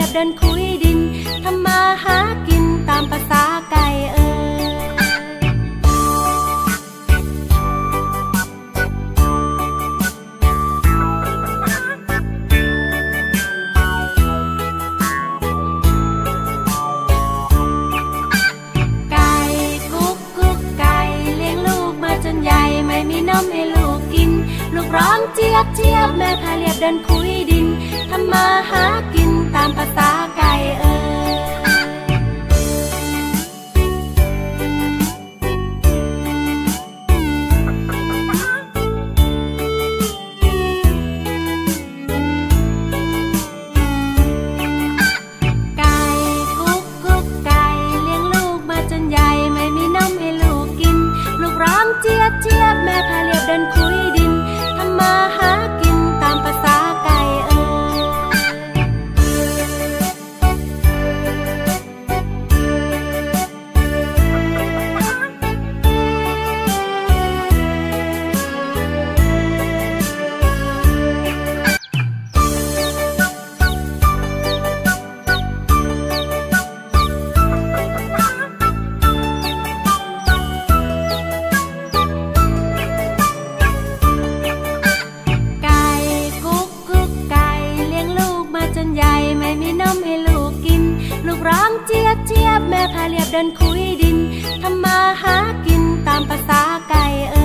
รียบเดินคุยดินทำมาหากินตามภาษาไก่เอ๋ยไก่กุ๊กกุ๊กไก่เลี้ยงลูกมาจนใหญ่ไม่มีนมให้ลูกกินลูกร้องเจี๊ยบเจี๊ยบแม่พาเรียบเดินคุยดินทำมาหากินตามภาษาไก่เอ๋ยไก่กุ๊กกุ๊กไก่เลี้ยงลูกมาจนใหญ่ไม่มีนมให้ลูกกินลูกร้องเจี๊ยบเจี๊ยบแม่พาเรียบเดินคุยดินทำมาหากินตามภาษาไก่เอ๋ยเดินคุยดินทำมาหากินตามภาษาไก่เอ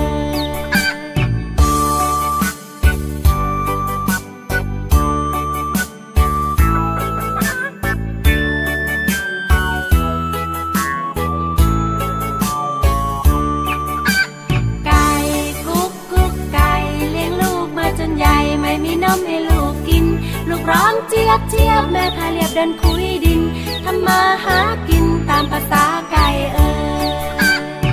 ๋ย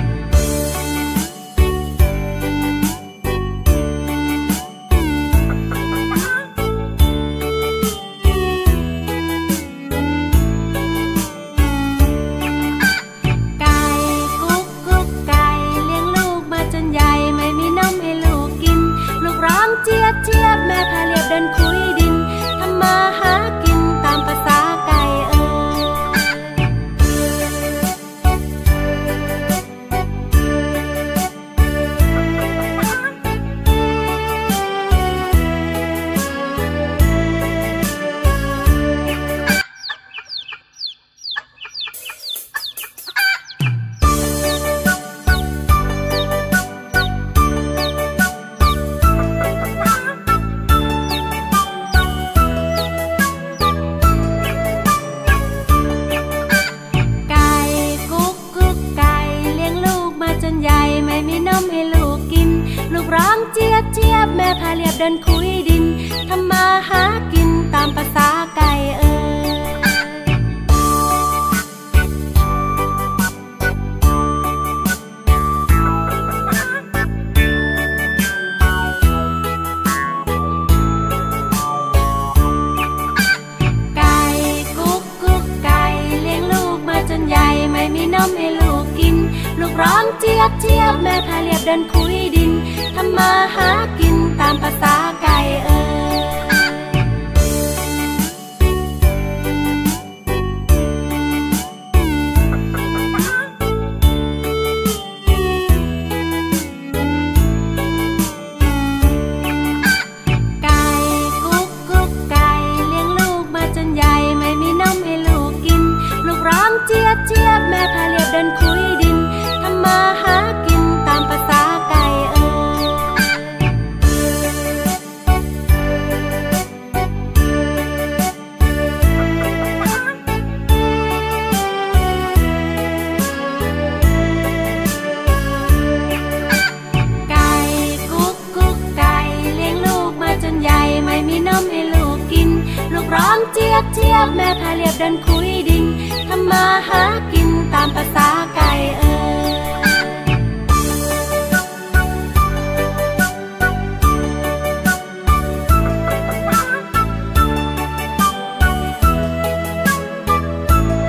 ไก่กุ๊กกุ๊กไก่เลี้ยงลูกมาจนใหญ่ไม่มีนมให้ลูกกินลูกร้องเจี๊ยบเจี๊ยบแม่พาเรียบเดินคุยดินทำมาหากินตามภาษาไก่เอ๋ยไก่กุ๊กกุ๊กไก่เลี้ยงลูกมาจนใหญ่ไม่มีนมให้ลูกกินลูกร้องเจี๊ยบเจี๊ยบแม่พาเรียบเดินคุยดินทำมาหากินตามภาษาไก่เอ๋ยเดินคุยดินทำมาหากินตามภาษาไก่เอ๋ยไก่กุ๊กกุ๊กไก่เลี้ยงลูกมาจนใหญ่ไม่มีนมให้ลูกกินลูกร้องเจี๊ยบเจี๊ยบแม่พาเรียบเดินคุยดินทำมาหากินตามภาษาไก่เอ๋ยไก่กุ๊กกุ๊กไก่เลี้ยงลูกมาจนใหญ่ไม่มีนมให้ลูกกินลูกร้องเจี๊ยบเจี๊ยบแม่พาเรียบเดินคุยดินทำมาหากินตามภาษาไก่เอ๋ยร้องเจี๊ยบเจี๊ยบแม่พาเรียบเดินคุยดินทำมาหากินตามภาษ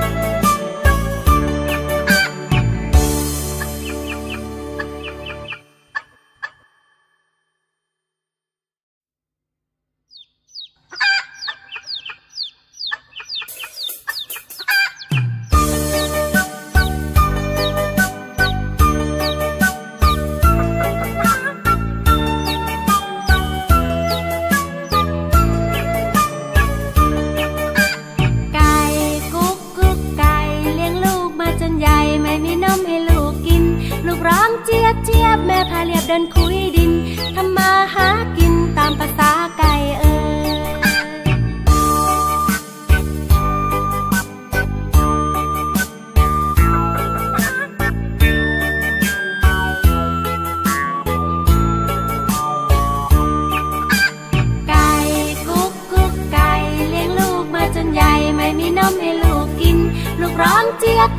าไก่เอ๋ย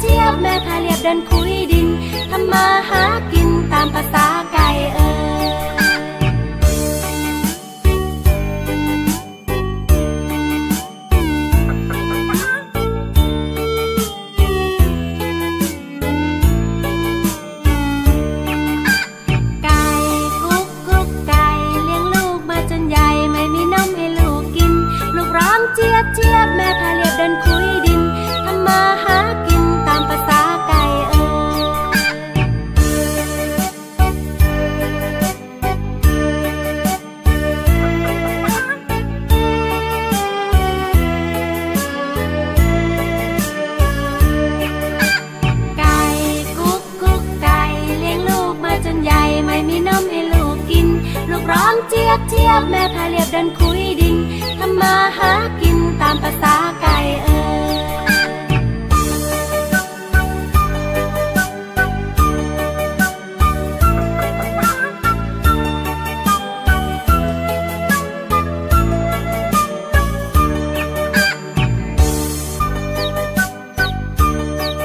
จี๊ยบแม่พาเรียบเดินคุยดินทำมาหากินตามภาษาไก่เอ๋ยแม่พาเรียบเดินคุยดินทำมาหากินตามภาษาไก่เอ๋ยเด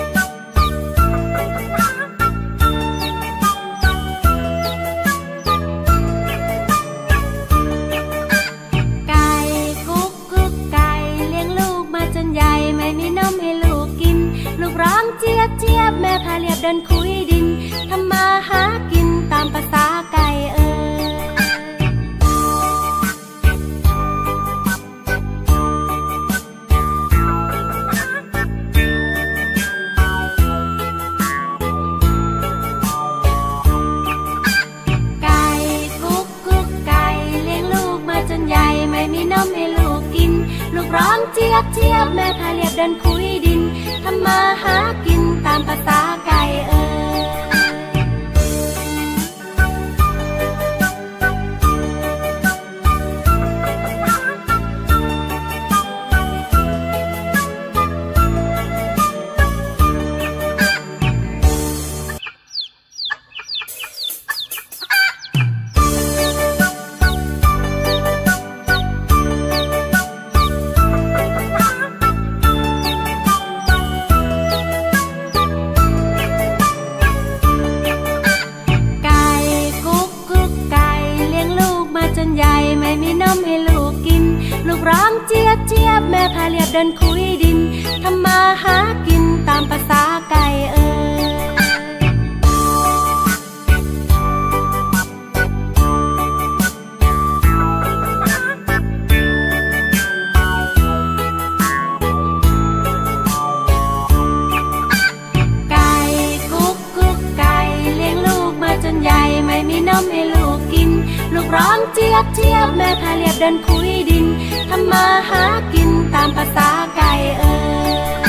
ินคุยดินทำมาหากินตามภาษาไก่เอ๋ย